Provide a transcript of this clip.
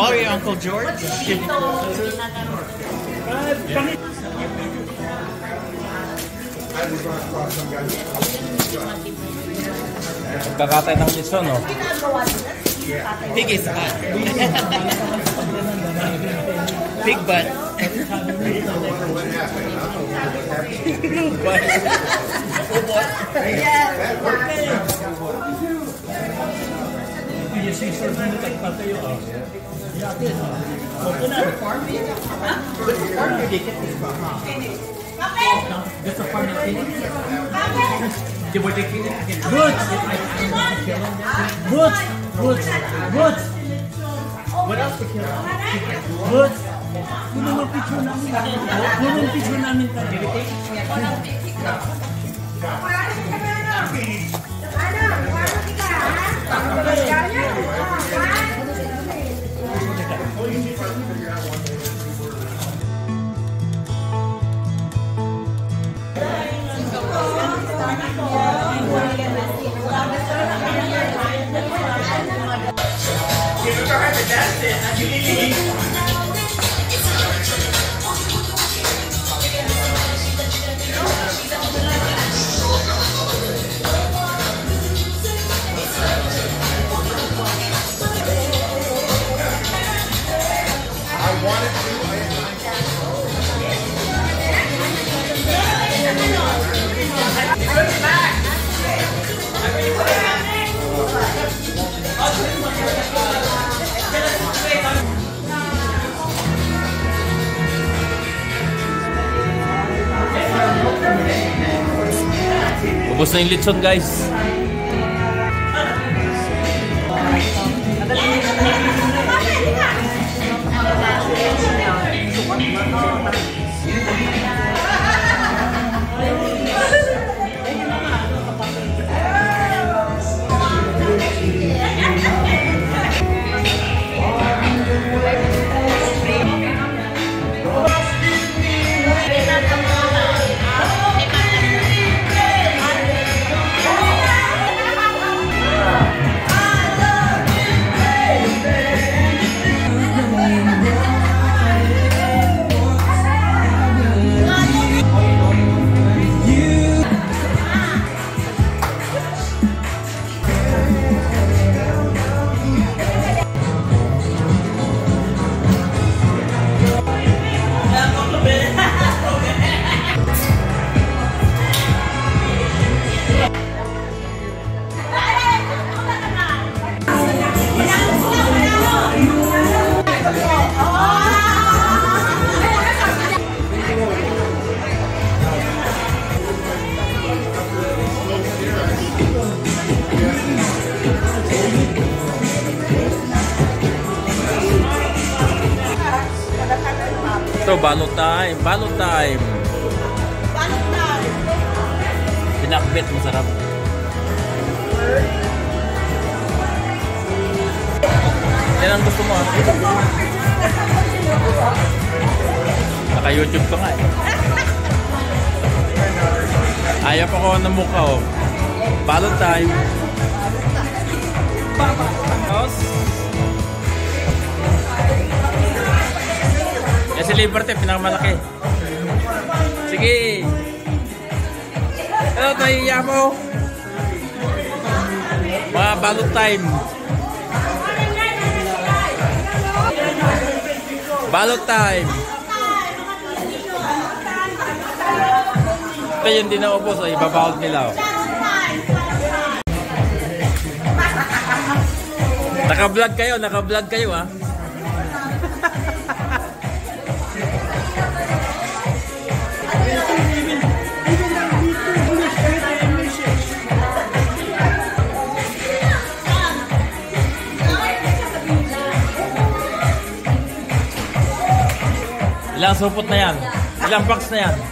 How are you, Uncle George? Pagkakatay ng iso, no? Big is hot. Big butt. What else to kill? Good. Ubos na yung litson, guys. So, balot time! Balot time! Balot time! Pinakbet, masarap. Yan ang gusto mo. Naka-YouTube pa nga eh. Ayaw pa ko ng mukha oh. Balot time! Tapos... si Liberty, pinakamalaki. Sige. Hello, nahiya mo. Mga balot time. Balot time. Ito yung dinaubos. Ay, babalot nila. Oh. Naka-vlog kayo ah. Ilang supot na yan? Ilang box na yan?